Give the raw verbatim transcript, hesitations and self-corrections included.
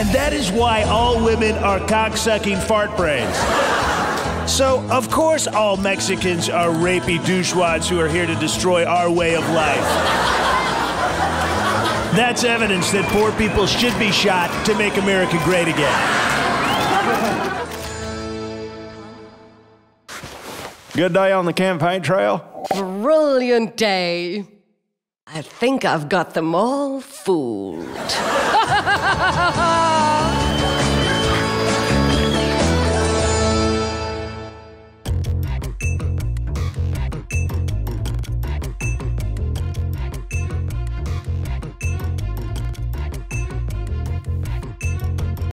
And that is why all women are cock-sucking fart brains. So, of course, all Mexicans are rapey douchewads who are here to destroy our way of life. That's evidence that poor people should be shot to make America great again. Good day on the campaign trail? Brilliant day. I think I've got them all fooled.